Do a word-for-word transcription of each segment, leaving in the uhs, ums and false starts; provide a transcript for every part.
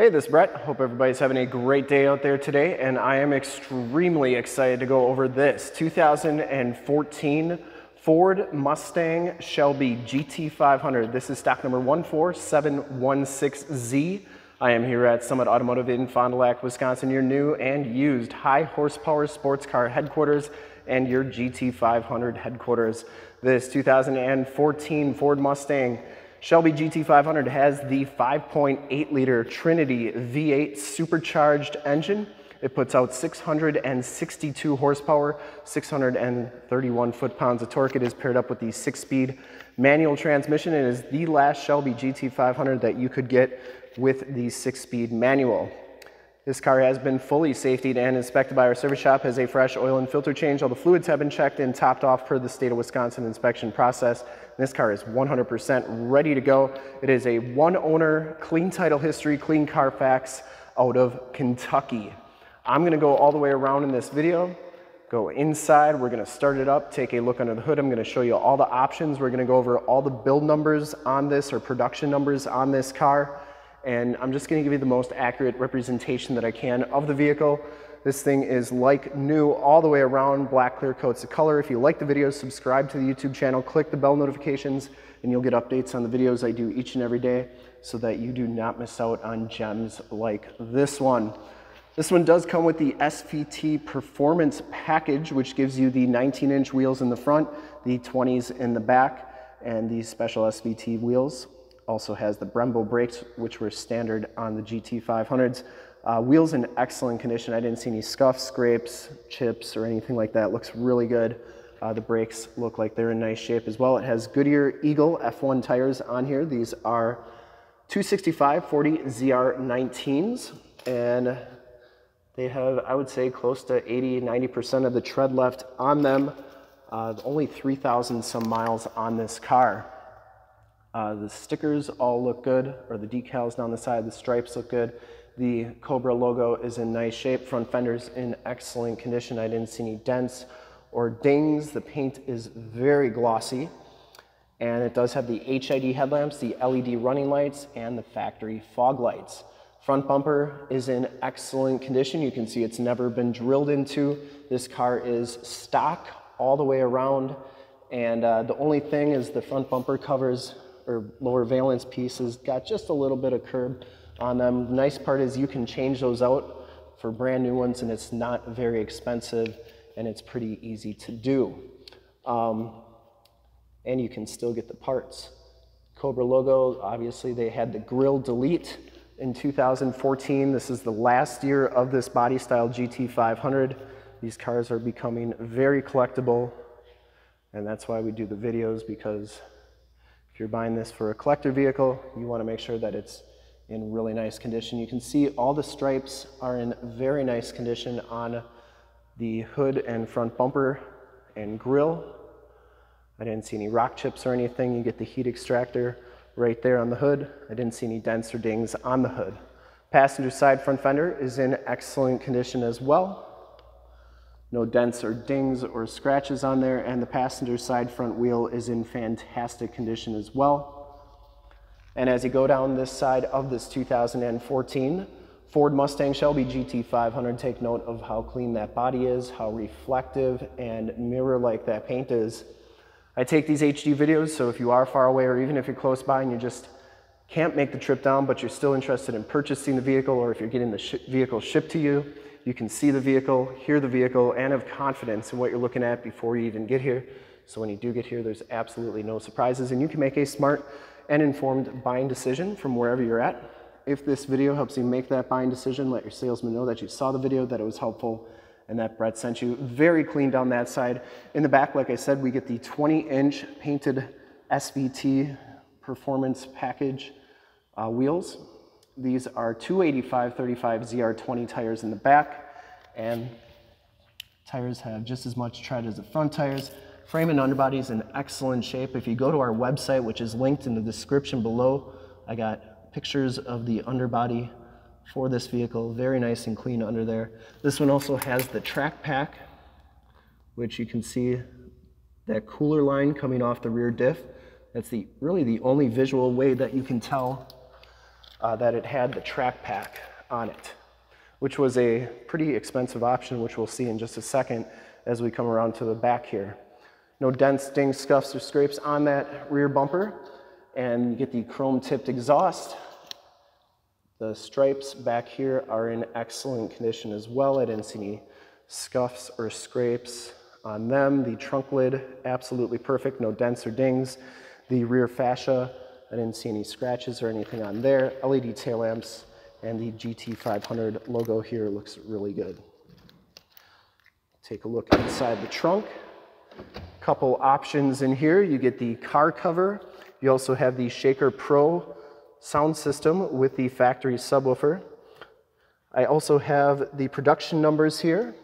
Hey, this is Brett. Hope everybody's having a great day out there today, and I am extremely excited to go over this two thousand fourteen Ford Mustang Shelby G T five hundred. This is stock number one four seven one six Z. I am here at Summit Automotive in Fond du Lac, Wisconsin, your new and used high horsepower sports car headquarters and your G T five hundred headquarters. This two thousand fourteen Ford Mustang Shelby G T five hundred has the five point eight liter Trinity V eight supercharged engine. It puts out six hundred sixty-two horsepower, six hundred thirty-one foot-pounds of torque. It is paired up with the six-speed manual transmission. It is the last Shelby G T five hundred that you could get with the six-speed manual. This car has been fully safetied and inspected by our service shop, has a fresh oil and filter change. All the fluids have been checked and topped off per the state of Wisconsin inspection process. This car is one hundred percent ready to go. It is a one owner, clean title history, clean Carfax out of Kentucky. I'm gonna go all the way around in this video, go inside, we're gonna start it up, take a look under the hood. I'm gonna show you all the options. We're gonna go over all the build numbers on this or production numbers on this car. And I'm just gonna give you the most accurate representation that I can of the vehicle. This thing is like new all the way around, black clear coats of color. If you like the video, subscribe to the YouTube channel, click the bell notifications, and you'll get updates on the videos I do each and every day so that you do not miss out on gems like this one. This one does come with the S V T Performance Package, which gives you the nineteen inch wheels in the front, the twenties in the back, and these special S V T wheels. Also has the Brembo brakes, which were standard on the G T five hundreds. Uh, wheels in excellent condition. I didn't see any scuffs, scrapes, chips, or anything like that. Looks really good. Uh, the brakes look like they're in nice shape as well. It has Goodyear Eagle F one tires on here. These are two sixty-five forty Z R nineteens, and they have, I would say, close to eighty, ninety percent of the tread left on them. Uh, only three thousand some miles on this car. Uh, the stickers all look good, or the decals down the side, the stripes look good. The Cobra logo is in nice shape. Front fender's in excellent condition. I didn't see any dents or dings. The paint is very glossy. And it does have the H I D headlamps, the L E D running lights, and the factory fog lights. Front bumper is in excellent condition. You can see it's never been drilled into. This car is stock all the way around. And uh, the only thing is the front bumper covers or lower valance pieces got just a little bit of curb on them. The nice part is you can change those out for brand new ones, and it's not very expensive, and it's pretty easy to do. Um, and you can still get the parts. Cobra logo, obviously they had the grill delete in two thousand fourteen. This is the last year of this body style G T five hundred. These cars are becoming very collectible, and that's why we do the videos, because if you're buying this for a collector vehicle, you want to make sure that it's in really nice condition. You can see all the stripes are in very nice condition on the hood and front bumper and grill. I didn't see any rock chips or anything. You get the heat extractor right there on the hood. I didn't see any dents or dings on the hood. Passenger side front fender is in excellent condition as well. No dents or dings or scratches on there, and the passenger side front wheel is in fantastic condition as well. And as you go down this side of this two thousand fourteen Ford Mustang Shelby G T five hundred, take note of how clean that body is, how reflective and mirror-like that paint is. I take these H D videos, so if you are far away or even if you're close by and you just can't make the trip down but you're still interested in purchasing the vehicle, or if you're getting the sh- vehicle shipped to you, you can see the vehicle, hear the vehicle, and have confidence in what you're looking at before you even get here. So when you do get here, there's absolutely no surprises, and you can make a smart and informed buying decision from wherever you're at. If this video helps you make that buying decision, let your salesman know that you saw the video, that it was helpful, and that Brett sent you. Very clean down that side. In the back, like I said, we get the twenty inch painted S V T Performance Package uh, wheels. These are two eighty-five thirty-five Z R twenty tires in the back, and tires have just as much tread as the front tires. Frame and underbody is in excellent shape. If you go to our website, which is linked in the description below, I got pictures of the underbody for this vehicle. Very nice and clean under there. This one also has the track pack, which you can see that cooler line coming off the rear diff. That's the really the only visual way that you can tell uh, that it had the track pack on it, which was a pretty expensive option, which we'll see in just a second as we come around to the back here. No dents, dings, scuffs, or scrapes on that rear bumper, and you get the chrome-tipped exhaust. The stripes back here are in excellent condition as well. I didn't see any scuffs or scrapes on them. The trunk lid, absolutely perfect, no dents or dings. The rear fascia, I didn't see any scratches or anything on there. L E D tail lamps, and the G T five hundred logo here looks really good. Take a look inside the trunk. Couple options in here. You get the car cover. You also have the Shaker Pro sound system with the factory subwoofer. I also have the production numbers here.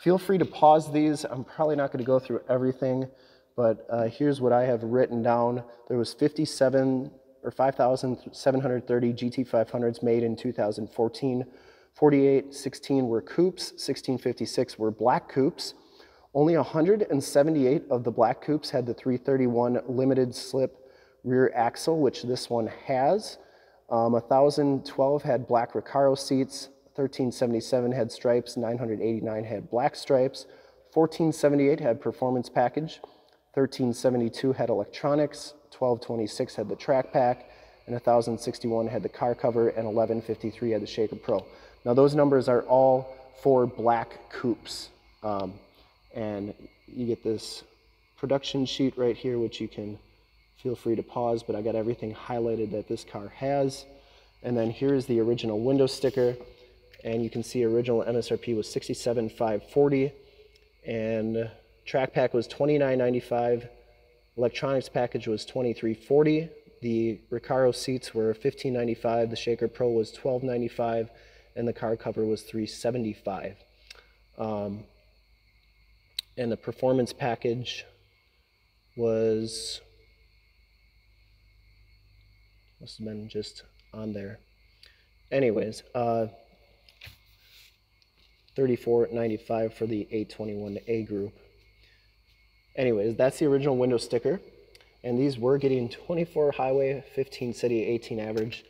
Feel free to pause these. I'm probably not going to go through everything, but uh, here's what I have written down. There was fifty-seven or five thousand seven hundred thirty G T five hundreds made in two thousand fourteen. forty-eight, sixteen were coupes, sixteen fifty-six were black coupes. Only one hundred seventy-eight of the black coupes had the three thirty-one limited slip rear axle, which this one has. Um, one thousand twelve had black Recaro seats, thirteen seventy-seven had stripes, nine hundred eighty-nine had black stripes, fourteen seventy-eight had performance package, thirteen seventy-two had electronics, twelve twenty-six had the track pack, and one thousand sixty-one had the car cover, and eleven fifty-three had the Shaker Pro. Now those numbers are all for black coupes. Um, And you get this production sheet right here, which you can feel free to pause, but I got everything highlighted that this car has. And then here is the original window sticker, and you can see original M S R P was sixty-seven thousand five hundred forty dollars, and track pack was twenty-nine ninety-five, electronics package was twenty-three forty, the Recaro seats were fifteen ninety-five, the Shaker Pro was twelve ninety-five, and the car cover was three seventy-five. Um, And the performance package was, must have been just on there. Anyways, uh, thirty-four ninety-five for the eight twenty-one A group. Anyways, that's the original window sticker. And these were getting twenty-four highway, fifteen city, eighteen average.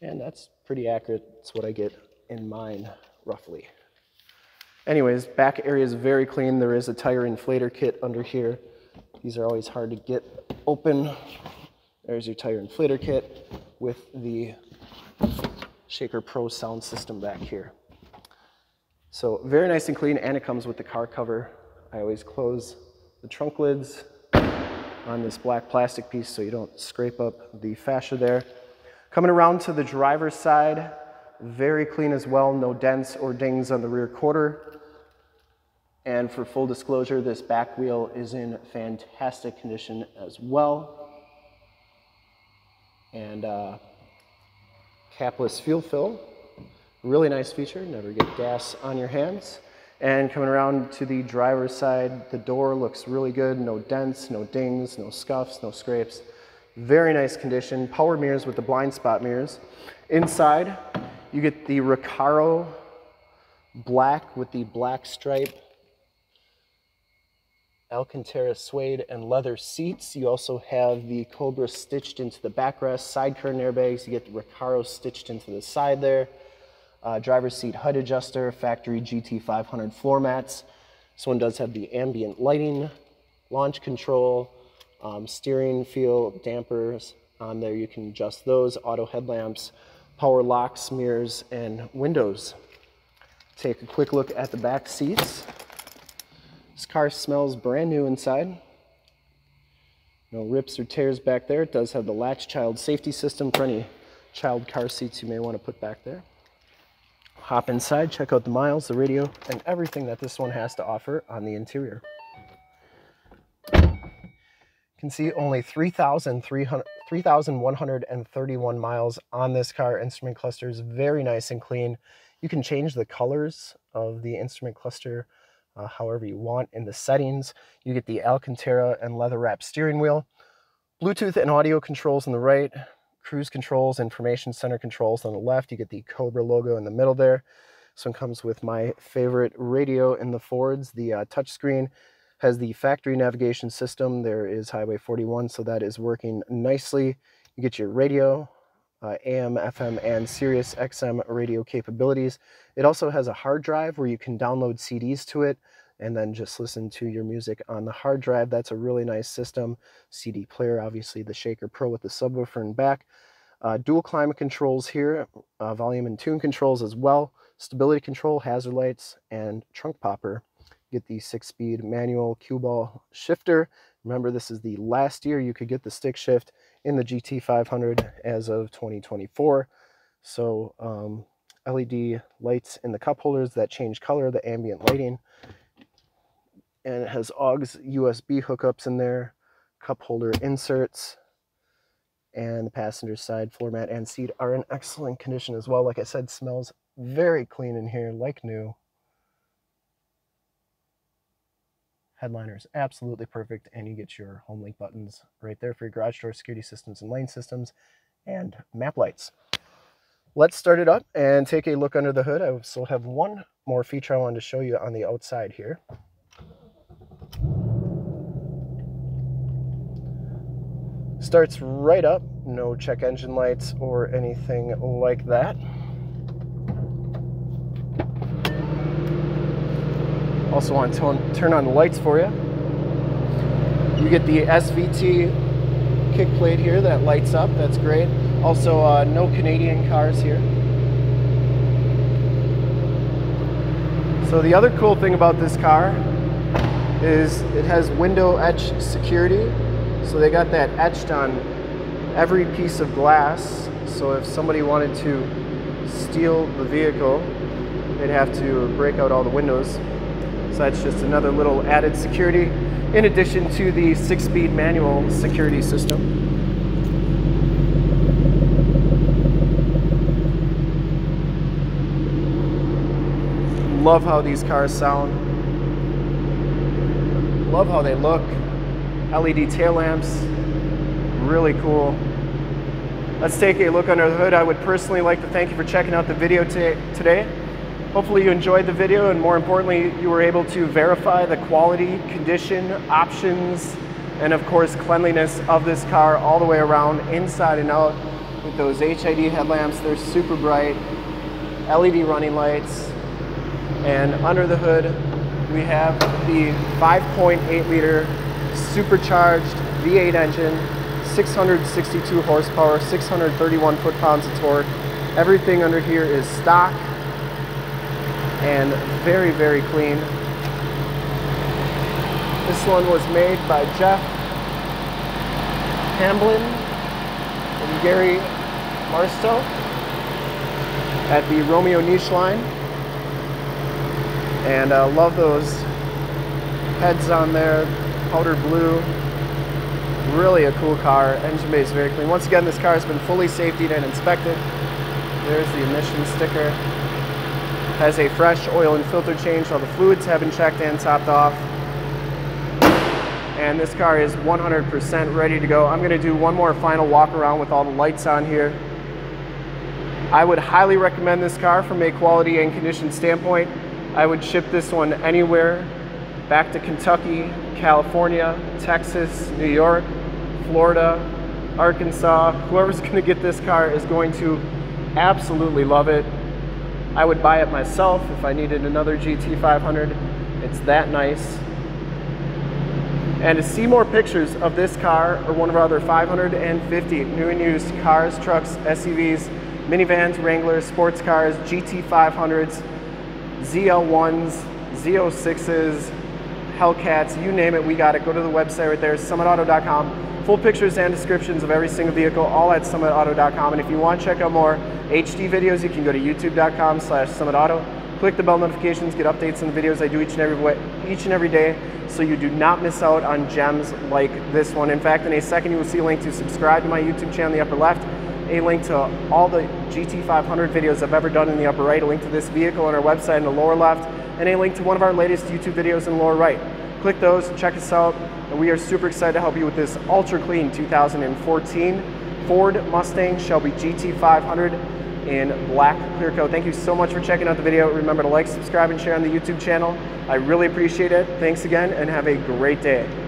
And that's pretty accurate. It's what I get in mine, roughly. Anyways, back area is very clean. There is a tire inflator kit under here. These are always hard to get open. There's your tire inflator kit with the Shaker Pro sound system back here. So very nice and clean, and it comes with the car cover. I always close the trunk lids on this black plastic piece so you don't scrape up the fascia there. Coming around to the driver's side, very clean as well, no dents or dings on the rear quarter. And for full disclosure, this back wheel is in fantastic condition as well. And uh, capless fuel fill, really nice feature, never get gas on your hands. And coming around to the driver's side, the door looks really good, no dents, no dings, no scuffs, no scrapes. Very nice condition, power mirrors with the blind spot mirrors. Inside, you get the Recaro black with the black stripe, Alcantara suede and leather seats. You also have the Cobra stitched into the backrest, side curtain airbags. You get the Recaro stitched into the side there. Uh, driver's seat H U D adjuster, factory G T five hundred floor mats. This one does have the ambient lighting, launch control, um, steering feel dampers on there. You can adjust those, auto headlamps, power locks, mirrors, and windows. Take a quick look at the back seats. This car smells brand new inside. No rips or tears back there. It does have the latch child safety system for any child car seats you may want to put back there. Hop inside, check out the miles, the radio, and everything that this one has to offer on the interior. You can see only three thousand three hundred three thousand one hundred thirty-one miles on this car. Instrument cluster is very nice and clean. You can change the colors of the instrument cluster uh, however you want in the settings. You get the Alcantara and leather wrap steering wheel, Bluetooth and audio controls on the right, cruise controls, information center controls on the left. You get the Cobra logo in the middle there. This one comes with my favorite radio in the Fords, the uh, touchscreen. Has the factory navigation system. There is Highway forty-one, so that is working nicely. You get your radio, uh, A M, F M, and Sirius X M radio capabilities. It also has a hard drive where you can download C Ds to it and then just listen to your music on the hard drive. That's a really nice system. C D player, obviously the Shaker Pro with the subwoofer in back. Uh, dual climate controls here, uh, volume and tune controls as well, stability control, hazard lights, and trunk popper. Get the six-speed manual cue ball shifter. Remember, this is the last year you could get the stick shift in the G T five hundred as of twenty twenty-four. So um, L E D lights in the cup holders that change color, the ambient lighting. And it has A U X U S B hookups in there, cup holder inserts, and the passenger side floor mat and seat are in excellent condition as well. Like I said, smells very clean in here, like new. Headliner is absolutely perfect, and you get your home link buttons right there for your garage door, security systems and lane systems, and map lights. Let's start it up and take a look under the hood. I still have one more feature I wanted to show you on the outside here. Starts right up, no check engine lights or anything like that. Also want to turn on the lights for you. You get the S V T kick plate here that lights up, that's great. Also uh, no Canadian cars here. So the other cool thing about this car is it has window etch security. So they got that etched on every piece of glass. So if somebody wanted to steal the vehicle, they'd have to break out all the windows. So that's just another little added security in addition to the six-speed manual security system. Love how these cars sound. Love how they look. L E D tail lamps, really cool. Let's take a look under the hood. I would personally like to thank you for checking out the video today. Hopefully you enjoyed the video, and more importantly, you were able to verify the quality, condition, options, and of course cleanliness of this car all the way around, inside and out, with those H I D headlamps. They're super bright, L E D running lights, and under the hood, we have the five point eight liter supercharged V eight engine, six hundred sixty-two horsepower, six hundred thirty-one foot-pounds of torque. Everything under here is stock and very, very clean. This one was made by Jeff Hamblin and Gary Marstow at the Romeo Niche line. And I uh, love those heads on there. Powder blue, really a cool car. Engine bay is very clean. Once again, this car has been fully safetied and inspected. There's the emission sticker. Has a fresh oil and filter change. All the fluids have been checked and topped off. And this car is one hundred percent ready to go. I'm gonna do one more final walk around with all the lights on here. I would highly recommend this car from a quality and condition standpoint. I would ship this one anywhere. Back to Kentucky, California, Texas, New York, Florida, Arkansas. Whoever's gonna get this car is going to absolutely love it. I would buy it myself if I needed another G T five hundred. It's that nice. And to see more pictures of this car or one of our other five hundred fifty new and used cars, trucks, S U Vs, minivans, Wranglers, sports cars, G T five hundreds, Z L ones, Z oh sixes, Hellcats, you name it, we got it. Go to the website right there, summit auto dot com. Full pictures and descriptions of every single vehicle, all at summit auto dot com. And if you want to check out more H D videos, you can go to youtube dot com slash summit auto. Click the bell notifications, get updates on the videos I do each and every way, each and every day, so you do not miss out on gems like this one. In fact, in a second, you will see a link to subscribe to my YouTube channel in the upper left, a link to all the G T five hundred videos I've ever done in the upper right, a link to this vehicle on our website in the lower left, and a link to one of our latest YouTube videos in the lower right. Click those, check us out, and we are super excited to help you with this ultra clean two thousand fourteen Ford Mustang Shelby G T five hundred in black clear coat. Thank you so much for checking out the video. Remember to like, subscribe, and share on the YouTube channel. I really appreciate it. Thanks again, and have a great day.